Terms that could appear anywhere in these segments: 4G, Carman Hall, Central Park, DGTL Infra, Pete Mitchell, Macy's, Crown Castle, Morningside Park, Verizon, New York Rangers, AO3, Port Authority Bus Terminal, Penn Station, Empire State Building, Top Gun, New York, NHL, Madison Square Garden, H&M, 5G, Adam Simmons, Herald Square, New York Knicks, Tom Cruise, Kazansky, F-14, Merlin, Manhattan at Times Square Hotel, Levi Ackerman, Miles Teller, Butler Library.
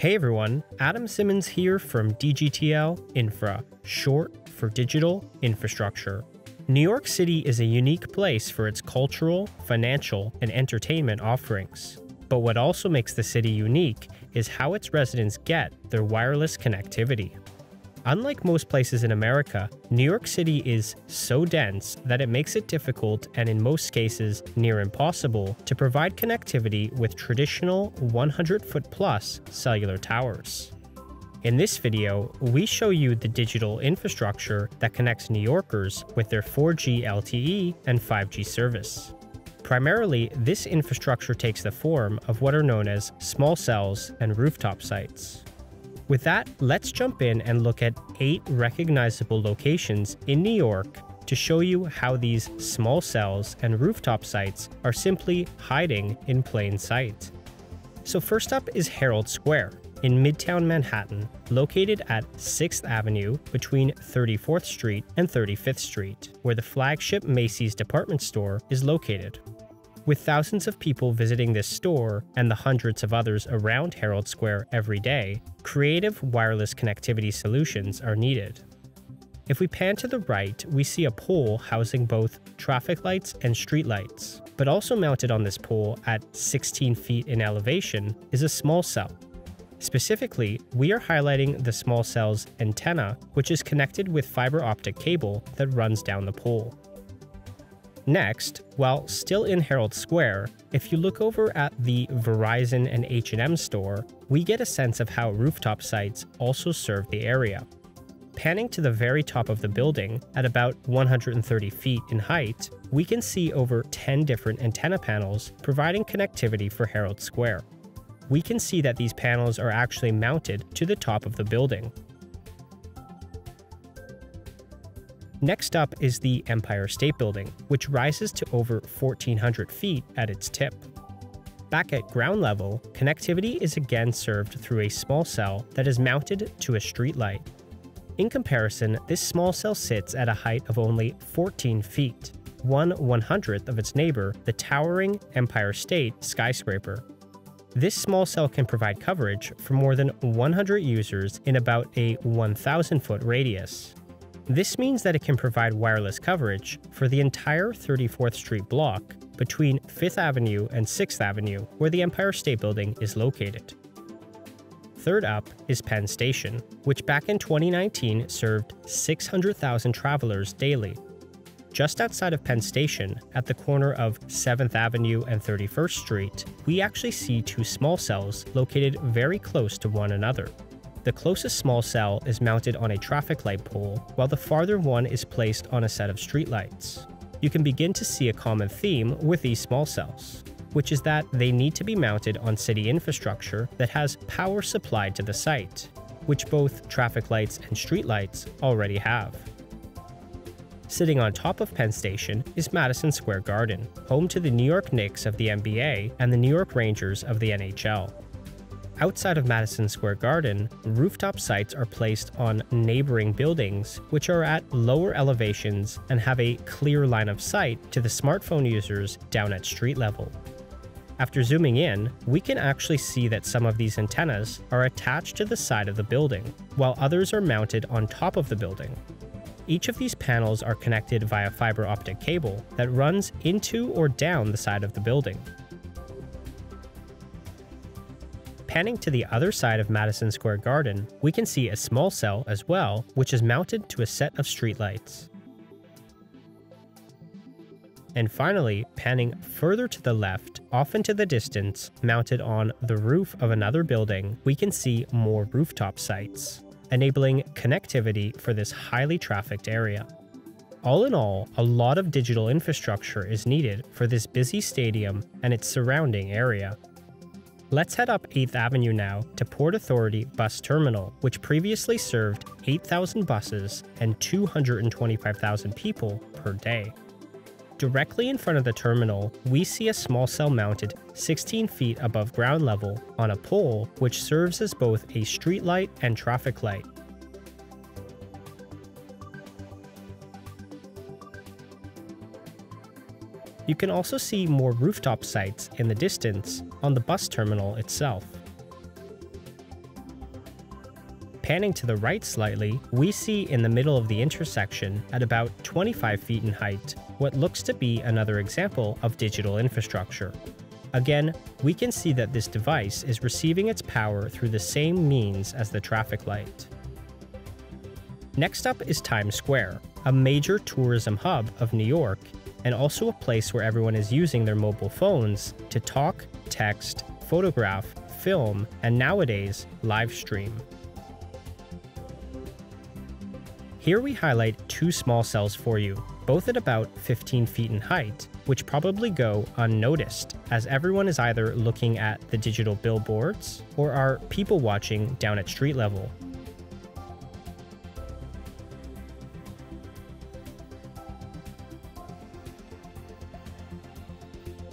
Hey everyone, Adam Simmons here from DGTL Infra, short for Digital Infrastructure. New York City is a unique place for its cultural, financial, and entertainment offerings. But what also makes the city unique is how its residents get their wireless connectivity. Unlike most places in America, New York City is so dense that it makes it difficult and in most cases near impossible to provide connectivity with traditional 100-foot plus cellular towers. In this video, we show you the digital infrastructure that connects New Yorkers with their 4G LTE and 5G service. Primarily, this infrastructure takes the form of what are known as small cells and rooftop sites. With that, let's jump in and look at 8 recognizable locations in New York to show you how these small cells and rooftop sites are simply hiding in plain sight. So first up is Herald Square in Midtown Manhattan, located at 6th Avenue between 34th Street and 35th Street, where the flagship Macy's department store is located. With thousands of people visiting this store and the hundreds of others around Herald Square every day, creative wireless connectivity solutions are needed. If we pan to the right, we see a pole housing both traffic lights and street lights, but also mounted on this pole at 16 feet in elevation is a small cell. Specifically, we are highlighting the small cell's antenna, which is connected with fiber optic cable that runs down the pole. Next, while still in Herald Square, if you look over at the Verizon and H&M store, we get a sense of how rooftop sites also serve the area. Panning to the very top of the building, at about 130 feet in height, we can see over 10 different antenna panels providing connectivity for Herald Square. We can see that these panels are actually mounted to the top of the building. Next up is the Empire State Building, which rises to over 1,400 feet at its tip. Back at ground level, connectivity is again served through a small cell that is mounted to a streetlight. In comparison, this small cell sits at a height of only 14 feet, 1/100th of its neighbor, the towering Empire State skyscraper. This small cell can provide coverage for more than 100 users in about a 1,000-foot radius. This means that it can provide wireless coverage for the entire 34th Street block between 5th Avenue and 6th Avenue, where the Empire State Building is located. Third up is Penn Station, which back in 2019 served 600,000 travelers daily. Just outside of Penn Station, at the corner of 7th Avenue and 31st Street, we actually see 2 small cells located very close to one another. The closest small cell is mounted on a traffic light pole, while the farther one is placed on a set of streetlights. You can begin to see a common theme with these small cells, which is that they need to be mounted on city infrastructure that has power supplied to the site, which both traffic lights and streetlights already have. Sitting on top of Penn Station is Madison Square Garden, home to the New York Knicks of the NBA and the New York Rangers of the NHL. Outside of Madison Square Garden, rooftop sites are placed on neighboring buildings, which are at lower elevations and have a clear line of sight to the smartphone users down at street level. After zooming in, we can actually see that some of these antennas are attached to the side of the building, while others are mounted on top of the building. Each of these panels are connected via fiber optic cable that runs into or down the side of the building. Panning to the other side of Madison Square Garden, we can see a small cell as well, which is mounted to a set of streetlights. And finally, panning further to the left, off into the distance, mounted on the roof of another building, we can see more rooftop sites, enabling connectivity for this highly trafficked area. All in all, a lot of digital infrastructure is needed for this busy stadium and its surrounding area. Let's head up 8th Avenue now to Port Authority Bus Terminal, which previously served 8,000 buses and 225,000 people per day. Directly in front of the terminal, we see a small cell mounted 16 feet above ground level on a pole which serves as both a streetlight and traffic light. You can also see more rooftop sites in the distance on the bus terminal itself. Panning to the right slightly, we see in the middle of the intersection, at about 25 feet in height, what looks to be another example of digital infrastructure. Again, we can see that this device is receiving its power through the same means as the traffic light. Next up is Times Square, a major tourism hub of New York, and also a place where everyone is using their mobile phones to talk, text, photograph, film, and nowadays, live stream. Here we highlight two small cells for you, both at about 15 feet in height, which probably go unnoticed, as everyone is either looking at the digital billboards or are people watching down at street level.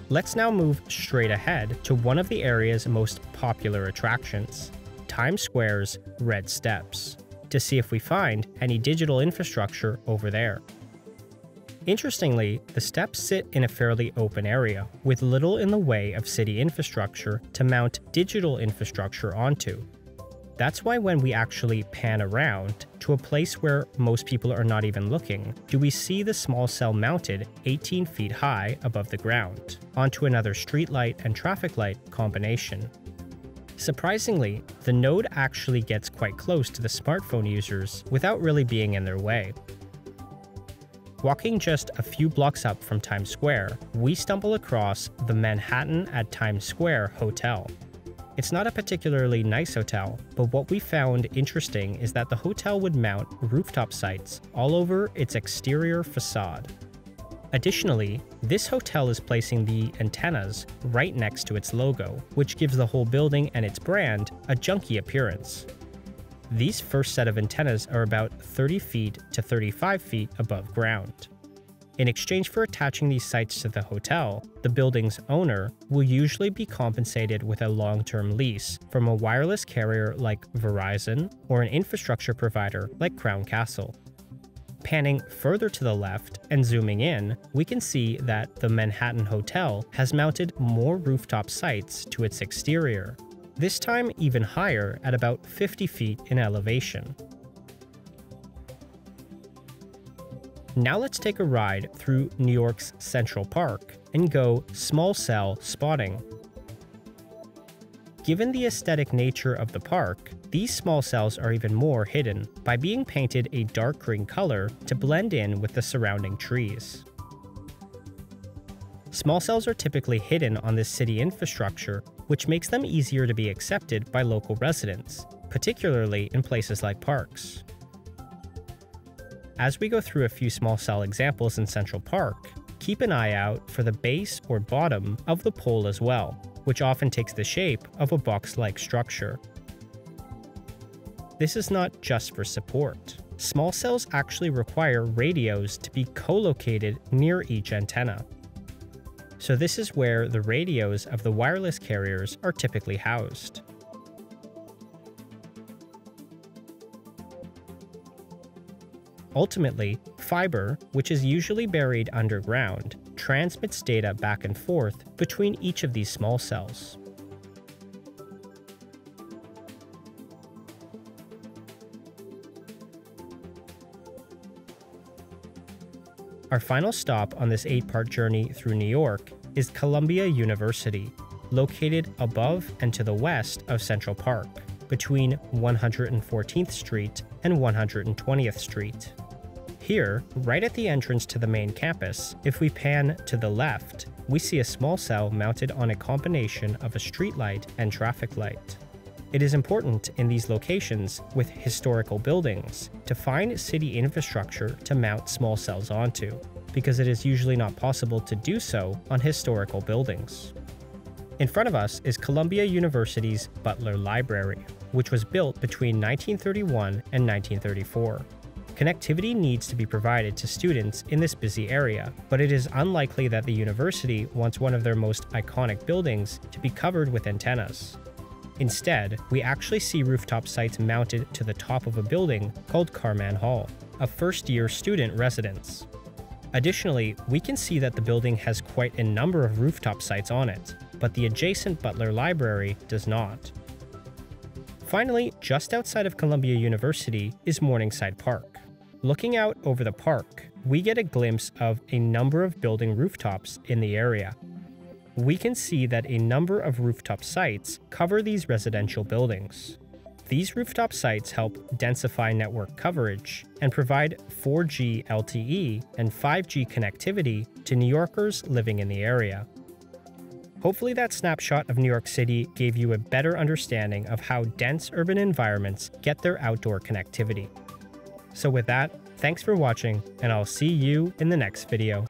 Let's now move straight ahead to one of the area's most popular attractions, Times Square's Red Steps, to see if we find any digital infrastructure over there. Interestingly, the steps sit in a fairly open area, with little in the way of city infrastructure to mount digital infrastructure onto. That's why when we actually pan around to a place where most people are not even looking, do we see the small cell mounted 18 feet high above the ground, onto another streetlight and traffic light combination. Surprisingly, the node actually gets quite close to the smartphone users without really being in their way. Walking just a few blocks up from Times Square, we stumble across the Manhattan at Times Square Hotel. It's not a particularly nice hotel, but what we found interesting is that the hotel would mount rooftop sites all over its exterior facade. Additionally, this hotel is placing the antennas right next to its logo, which gives the whole building and its brand a junky appearance. These first set of antennas are about 30 feet to 35 feet above ground. In exchange for attaching these sites to the hotel, the building's owner will usually be compensated with a long-term lease from a wireless carrier like Verizon or an infrastructure provider like Crown Castle. Panning further to the left and zooming in, we can see that the Manhattan Hotel has mounted more rooftop sites to its exterior, this time even higher at about 50 feet in elevation. Now let's take a ride through New York's Central Park and go small cell spotting. Given the aesthetic nature of the park, these small cells are even more hidden by being painted a dark green color to blend in with the surrounding trees. Small cells are typically hidden on this city infrastructure, which makes them easier to be accepted by local residents, particularly in places like parks. As we go through a few small cell examples in Central Park, keep an eye out for the base or bottom of the pole as well, which often takes the shape of a box-like structure. This is not just for support. Small cells actually require radios to be co-located near each antenna. So this is where the radios of the wireless carriers are typically housed. Ultimately, fiber, which is usually buried underground, transmits data back and forth between each of these small cells. Our final stop on this 8-part journey through New York is Columbia University, located above and to the west of Central Park, between 114th Street and 120th Street. Here, right at the entrance to the main campus, if we pan to the left, we see a small cell mounted on a combination of a streetlight and traffic light. It is important in these locations with historical buildings to find city infrastructure to mount small cells onto, because it is usually not possible to do so on historical buildings. In front of us is Columbia University's Butler Library, which was built between 1931 and 1934. Connectivity needs to be provided to students in this busy area, but it is unlikely that the university wants one of their most iconic buildings to be covered with antennas. Instead, we actually see rooftop sites mounted to the top of a building called Carman Hall, a first-year student residence. Additionally, we can see that the building has quite a number of rooftop sites on it, but the adjacent Butler Library does not. Finally, just outside of Columbia University is Morningside Park. Looking out over the park, we get a glimpse of a number of building rooftops in the area. We can see that a number of rooftop sites cover these residential buildings. These rooftop sites help densify network coverage and provide 4G LTE and 5G connectivity to New Yorkers living in the area. Hopefully that snapshot of New York City gave you a better understanding of how dense urban environments get their outdoor connectivity. So with that, thanks for watching, and I'll see you in the next video.